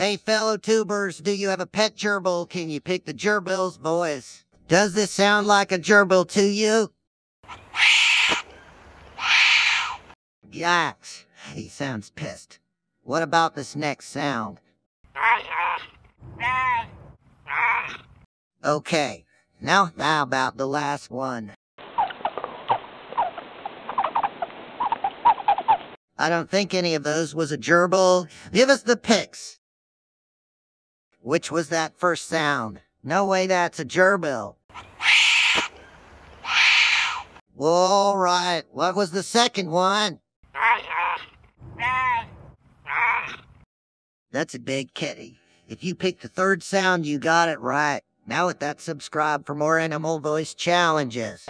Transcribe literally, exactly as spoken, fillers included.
Hey fellow tubers, do you have a pet gerbil? Can you pick the gerbil's voice? Does this sound like a gerbil to you? Yikes, he sounds pissed. What about this next sound? Okay, now how about the last one? I don't think any of those was a gerbil. Give us the picks. Which was that first sound? No way, that's a gerbil. All right, what was the second one? That's a big kitty. If you picked the third sound, you got it right. Now hit that subscribe for more animal voice challenges.